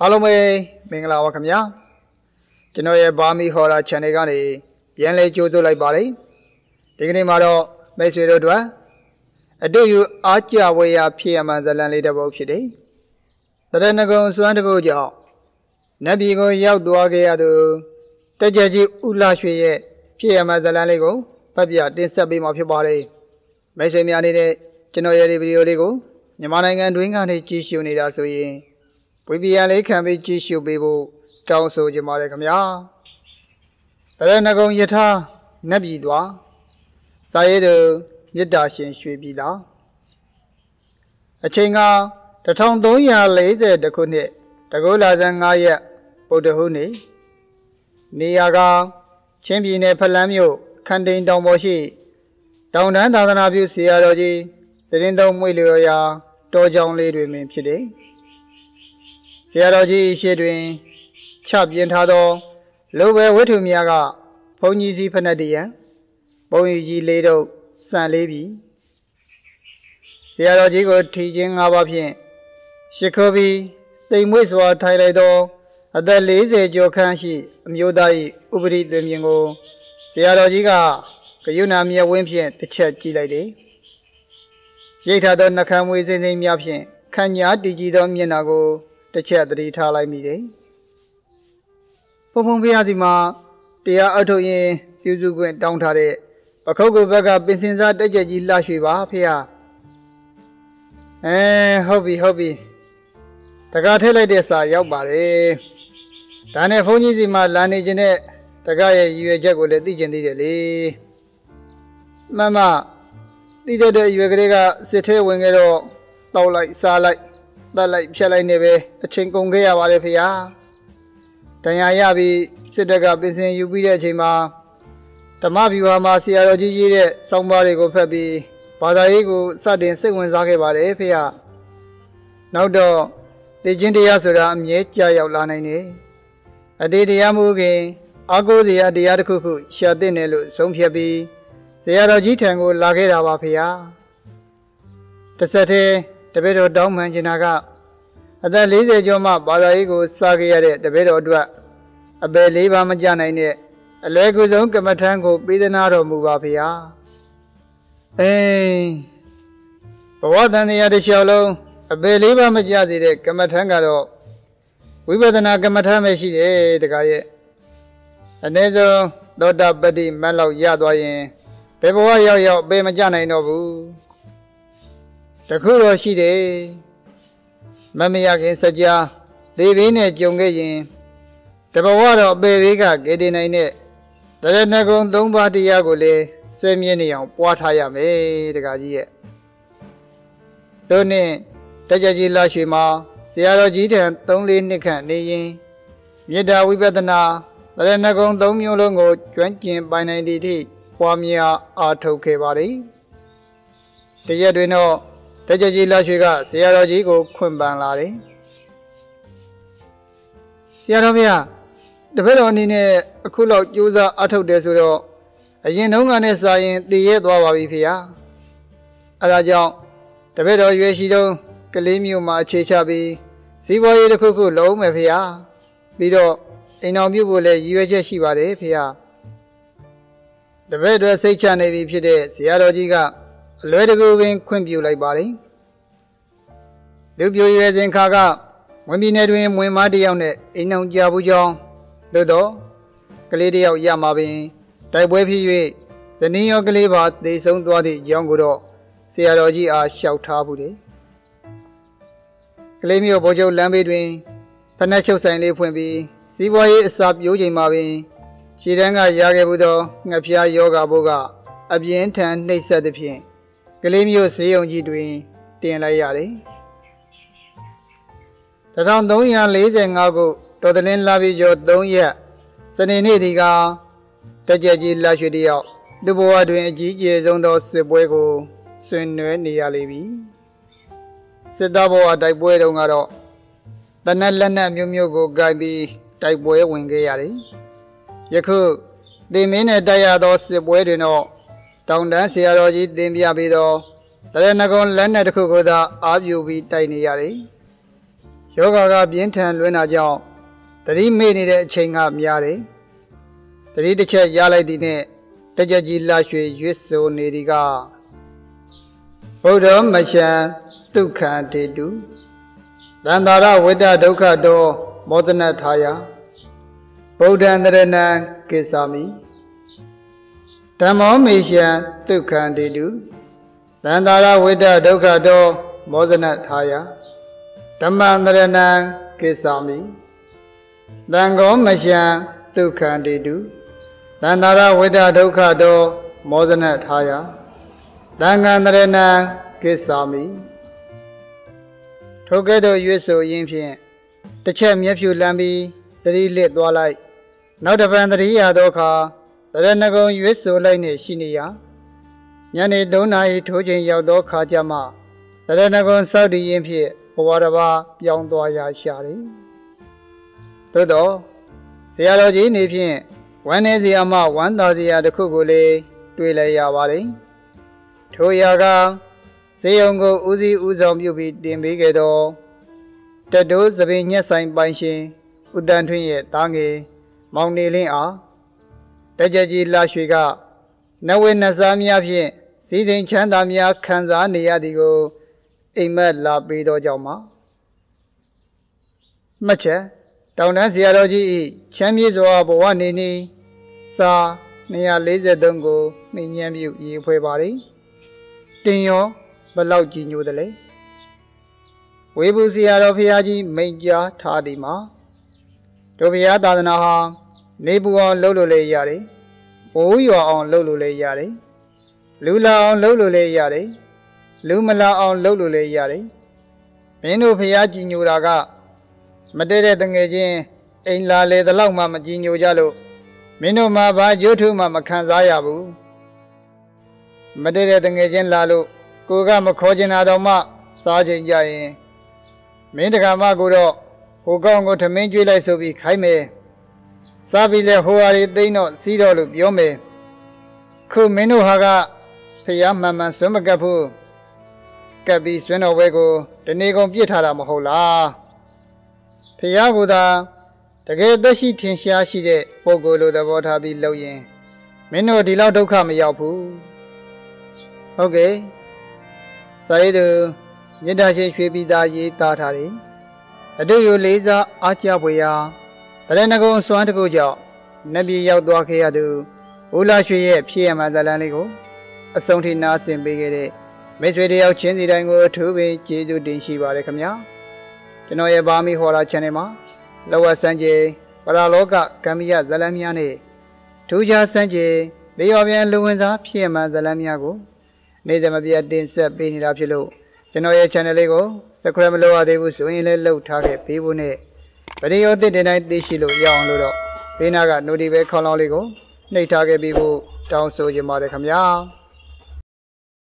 Hello, my Mingla, welcome ya. Kinoya Bami Hora Chanegani, Yanle Judo like Bali, Digni Maro, Messi Rodua. Do you Acha way up here among the landlady of Shide? The Renagon Suandago Jaw Nabigo Yao Duage Adu Tajaji Ulashwe, Pia Mazalanigo, Pabia, Dinsabim of your body. Messi Mianide, Kinoya Ribrioligo, Yamanang and Wing and Chishu Nidasui. We be a lake and we Chishu Bibu, Council Jamarakamia. The Renagon Yeta Nabidwa Sayedo. Yedashin should be down. A chinga, the tongue don't yell later the cone, the gola than I yet, or the honey. Niaga, champion a palamio, candy down washi. Down and other abuse theology, the lindom willioya, dojan lead with me today. Theology is shadowing, chap yentado, lower wetu miaga, pony zipanadia, pony later. San Levi. Theology good teaching about him. She could be the Muswa Tyrado, a lazy Jokanshi, Mudai, Ubri Domingo. Theologica, Kayunamia Wimpian, the church lady. Yeta don't come with the name Yapian. Kanya digidom Yenago, the church rita like me day. Pompombiazima, they are auto in, you went down to it. Coco Baga Bensinza de Lashiva, Pia. Eh, hobby. Tagatella desa, Yabare. Tanephonies in my lanage in it. Tagaya, you a jago legendary. Mamma, did you agrega, sete wingero, thou like salad, that like shall I never, a chinkonga, Varepia. Tanyabi, Sedaga Bensin, you be a jima. The Maviva Masiology, somebody go Pebby, Padaigo, sudden sequence about Apia. Now, though, the Gindiasura, Mietia Lanani, a daddy Amugi, Ago the Adiad Cuckoo, Shadinello, some Piabi, the Alogy Tango Lagera Wapia. The Sate, the bed of Dom and Jinaga, and then Lizzie Joma, Padaigo, Sagiade, the bed of Dwa, a belly Vamajana in it. A leg with Uncle Matango be the narrow move up here. Eh, but what then the other shallow? A believer majadi, Kamatangaro. We better not Kamatameshi, eh, the guy. And then the daughter Betty Mellow Yadway, Peboya, your Bemajana Nobu. The Kuro she day. Mammy against a jar, live in it, Jungayin. The Bawada of Beviga getting in it. The Renagon don't body Yagole, same union, what I am, eh, the Gazi. Tony, Tajaji Lashima, theology, and don't lean the candy. Yeda, we better now. The Renagon don't you longo, 20 by 90, Wamia are toke body. The Yadwino, Tajaji Lashiga, theology go Quimban Lari. Yaromia, the fellow in a cool out user out of the Zuro, a Yenunganes in the Yedwa Vipia. Alajon, the fellow Yeshido, Kalimium Machabi, Siboy the Cuckoo, Low Mafia, Bido, Inomubule, Yeshivare Pia. The fellow Sachan Navy Pide, Sierra Giga, a little moving Quimbu like body. Lubu is in Kaga. When we need him, we might on it in Jabuja, Dodo, Galidio Yamabi, Taiwapi, the New York Liver, the Sundwadi Yangudo, Theology are shout tabude. Clemio Bojo Lambedwin, Panacho Saint Lepuimbi, Siboy Sab Yuji Mabi, Shiranga Yagabudo, Napia Yoga Boga, Abient and Nasa de Pien, Clemio Seonji Dwin, Tienlayari. The town don't ya lazy and go to the land lavi your don't ya. Saniniga, Tajaji Lashidio, the boy doing GJs on those Sebuego, Sunwenia Levi. Sedabo at Daiboy don't at all. The Nalana Mumugo Gabi, Daiboy Wingayari. Yaku, they mean a diados Sebuedino, down dance theology, Dimbiabido, the Renagon Lana Kugoda, are you be tiny yari? Yoga got the intern when I jaw. The remaining at Ching up Yari. The literature Yala Dine, the Jaji Lashi, Yeso Nediga. Bodom Mashan, do can't they do? Dandara with a doka door, modern attire. Bodan Renan Kisami. Tamom Mashan, do can't they do? Dandara with a doka door, modern attire. Tamandrana Kisami Dangom Mashan, two candy do Dandara Vida Doka do more than at higher Dangandrana Kisami Togedo Yuso Yimpian the Chem Yapu Lambi, the Lit Walai, not a Vandria Doka, the Renago Yuso Lane Shinia Yane Donai Tojan Yadoka Jama, the Renagon Saudi Yimpian. Whatever young Doya Shari. Todo, theology Nipin, when is the Ama one does the other Kugule, Twilaya Valley? Toyaga, Sayongo Uzi Uzom Yubi Dimbigedo, Tadu Savinia Saint Banshi, Udan Twin Tangi, Mount Niling Ah, Tajaji Lashwiga, Nawin Nazamia Pin, Season Chandamia Kanza Niadigo. Amen la bido jama. Mache, down as theology, Chamizo Boanini, Sa, Nia Liza Dungo, Minyam Yu Puebari, Tino, Balauji Nudale. Webuziaro Piaji, Major Tadima, Tobia Dadanaha, Nebu on Lolule Yari, Oyo on Lolule Yari, Lula on Lolule Yari. Lumala on Lolule Yari. Menu Piaji Nuraga Madere Dungajin, Ain La Le the Lama Majinu Jalo. Menu Maba Yotu Mama Kanzayabu Madere Dungajin Lalo, Guga Makojin Adoma, Sergeant Yain. Mindagama Guro, who go to Majula Sobi Kaime. Sabile Huari Dino Sido Lubiome. Ku Menu Haga Piyamama Sumagapu. Be swin away go the Negum Pietara Mahola Piaguda the Gay Dashi Tinsia Shide, Bogolo the water below ye. Meno de Laudo come Yapu. Okay, Saido Yedashi should be Daji Tatari. I do you laser at Yabuya. The Lenagon Swantagoja, Nabi Yauduakiadu, Ula Shue, Pia Madalanigo, a Sonti Nas in Bigade. Miss video change the language to be Jesu Dinshi Varekamia. The Noya Bami Hora Chanema, Lower Sanjay, Paraloka, Camilla Zalamiane, Tuja Sanjay, the Ovian Luenza, Piema Zalamiago, Nizamabia Dinsa Binirapilo, the Noya Chanelego, the Kremloa de Usuin Low Target, Pibune, but he only denied the Shilo Yan Ludo, Binaga Nudive Colonigo, Nitaga Bibu, Down Soja Marekamia.